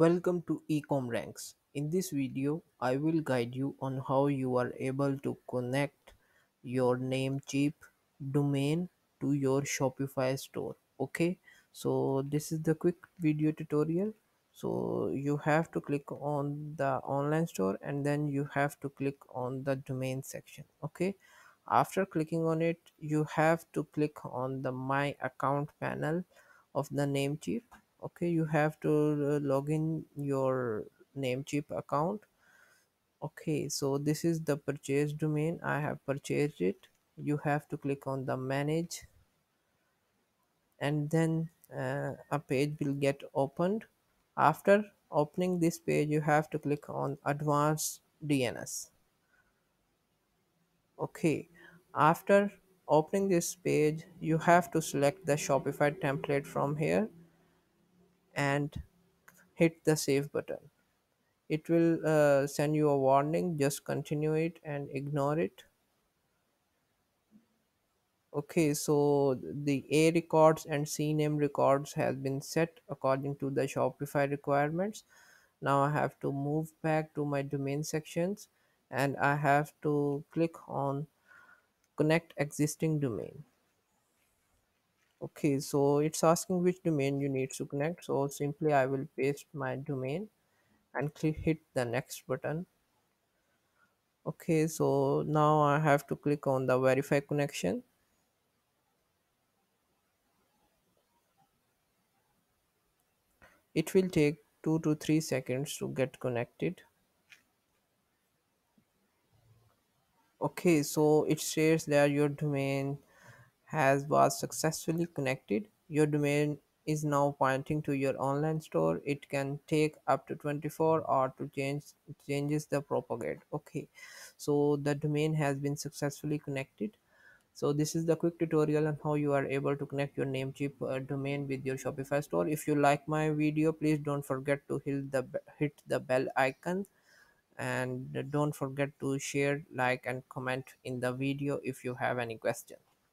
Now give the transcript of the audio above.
Welcome to Ecom Ranks. In this video, I will guide you on how you are able to connect your Namecheap domain to your Shopify store. Okay, so this is the quick video tutorial. So you have to click on the online store and then you have to click on the domain section. Okay, after clicking on it, you have to click on the My Account panel of the Namecheap. Okay, you have to log in your Namecheap account. Okay, so this is the purchase domain. I have purchased it. You have to click on the manage, and then a page will get opened. After opening this page, you have to click on advanced DNS. Okay, after opening this page, you have to select the Shopify template from here and hit the save button. It will send you a warning. Just continue it and ignore it. Okay, so the A records and CNAME records has been set according to the Shopify requirements. Now I have to move back to my domain sections and I have to click on connect existing domain. Okay, so it's asking which domain you need to connect. So simply I will paste my domain and hit the next button. Okay, so now I have to click on the verify connection. It will take 2 to 3 seconds to get connected. Okay, so it says that your domain was successfully connected. Your domain is now pointing to your online store. It can take up to 24 hours to changes the propagate. Okay, so the domain has been successfully connected. So this is the quick tutorial on how you are able to connect your Namecheap domain with your Shopify store. If you like my video, please don't forget to hit the bell icon, and don't forget to share, like and comment in the video if you have any question.